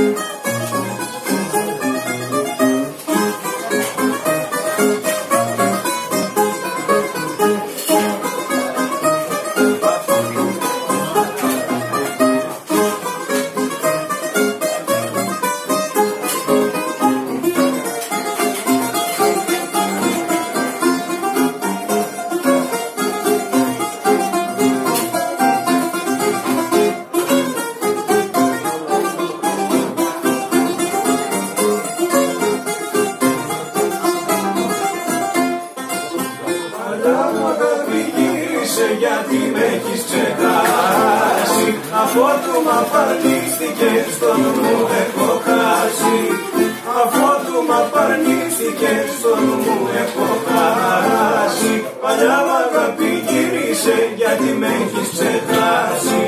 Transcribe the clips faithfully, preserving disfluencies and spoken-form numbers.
Παλιά μου αγάπη, γύρισε γιατί με έχεις ξεχάσει. Αφόρτουμα παρνίστηκες, στο νου μου έχω χάσει. Αφόρτουμα παρνίστηκες, στο νου μου έχω χάσει. Παλιά μου αγάπη, γύρισε γιατί με έχεις ξεχάσει.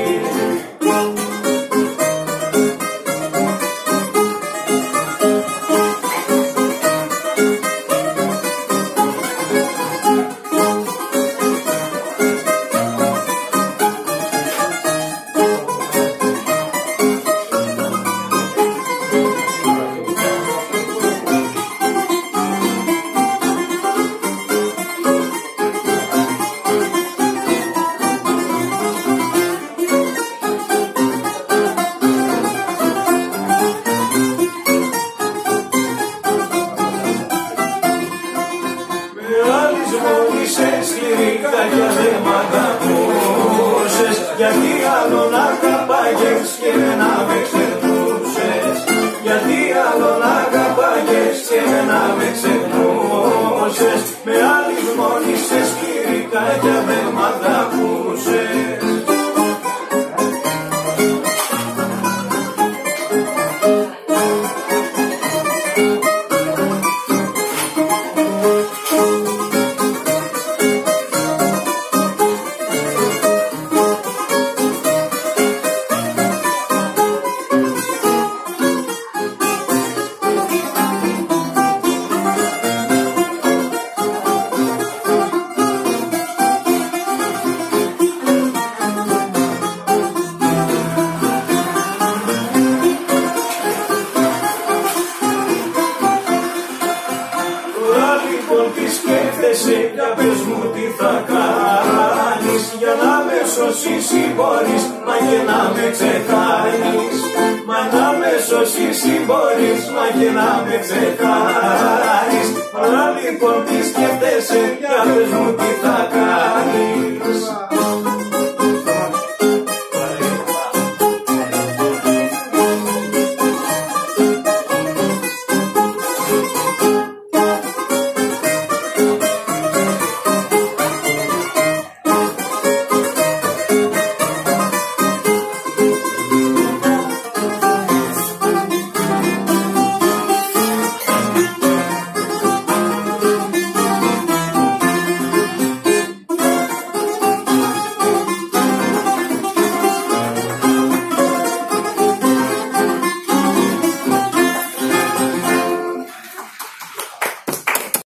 Σκληρή καρδιά δεν μ' αγαπούσες, γιατί άλλον αγαπάγες και δεν με ξεχνούσες. Γιατί άλλον αγαπάγες και δεν με ξεχνούσες. Με άλλη μόνη σε σκληρή καρδιά δεν μ' αγαπούσες. Τι σκέφτεσαι, για πες μου τι θα κάνεις, για να με σώσεις ή μπορείς, μα και να με ξεχάνεις. Μα να με σώσεις ή μπορείς, μα και να με ξεχάνεις. Μα λοιπόν τι σκέφτεσαι, για πες μου τι θα κάνεις.